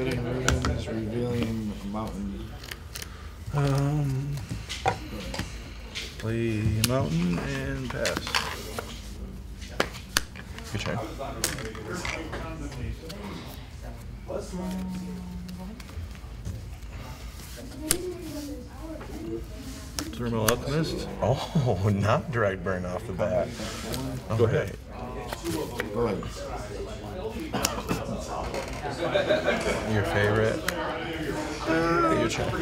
forbidden ruins revealing mountain. Play mountain and pass. Good try. Thermo-Alchemist. Oh, not direct burn off the bat. Go ahead. Burn. Your favorite? Your turn.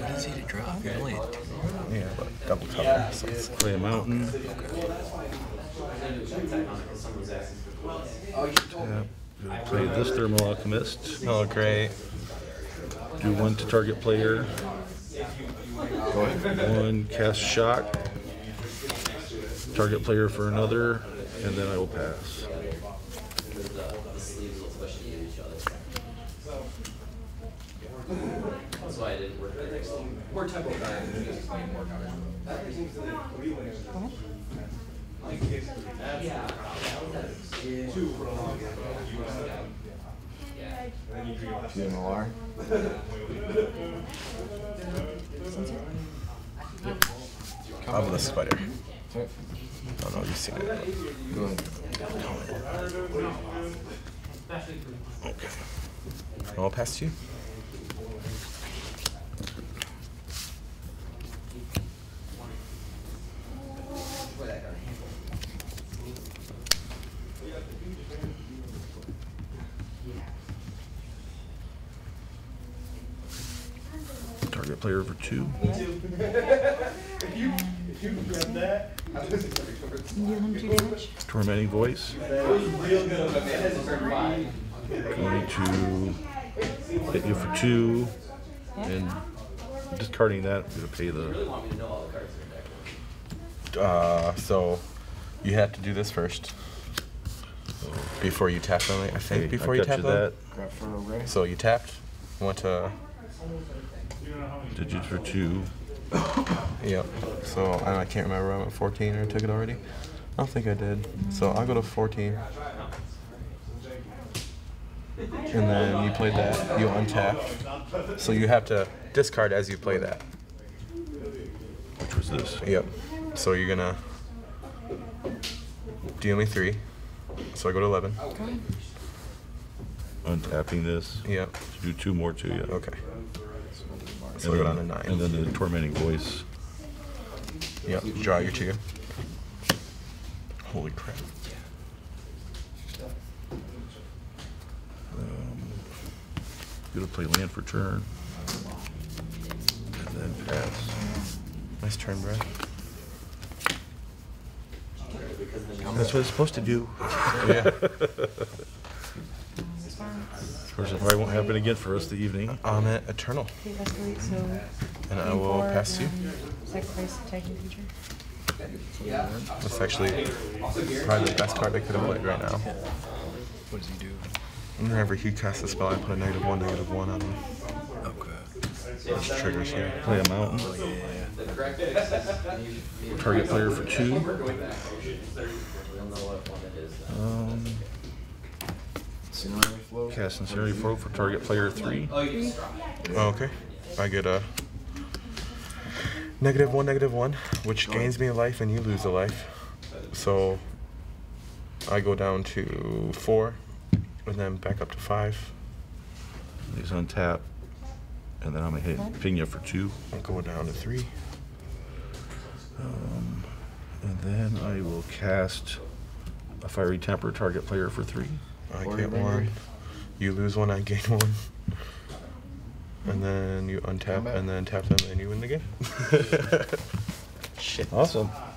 What is he to drop? Yeah, but double cover. So let's play a mountain. Okay. Play this Thermo-Alchemist. Oh, great. Do one to target player. Go ahead. One, cast shock. Target player for another, and then I will pass. That's why I didn't work that next time. More tempo time. TMLR? Of the spider. I don't know if you've seen it. Go ahead. Okay. I'll pass to you. Target player for two. You grab that. Tormenting voice. Going to hit you for two, and discarding that, I'm gonna pay the. So you have to do this first before you tap them. I think before you tap them. So you tapped. Went to. Digits for two. Yep. So I can't remember. I'm at 14 or took it already. I don't think I did. So I'll go to 14. And then you played that. You untap. So you have to discard as you play that. Which was this. Yep. So you're gonna deal me 3. So I go to 11. Okay. Untapping this. Yep. So do 2 more to you. Okay. So I go down to 9. And then the tormenting voice. Yep, draw your 2. Holy crap. Gonna play land for turn. And then pass. Nice turn, bro. That's what it's supposed to do. Yeah. Of course, it probably won't happen again for us the evening. I'm at Eternal. And I will pass you. Is that Christ attacking feature? Yeah. That's actually probably the best card they could have played right now. What does he do? Whenever he casts a spell, I put a -1/-1 on him. Okay. That's triggers here. Play a mountain. Oh, yeah. Target player for 2. Cast Sincerity Flow for target player 3. Oh, okay. I get a -1/-1, which gains me a life and you lose a life. So I go down to 4 and then back up to 5. He's on tap. And then I'm going to hit Pina for 2. I'll go down to 3. And then I will cast a Fiery Temper target player for 3. I get 1. You lose 1, I gain 1. And then you untap, and then tap them, and you win the game. Shit. Awesome.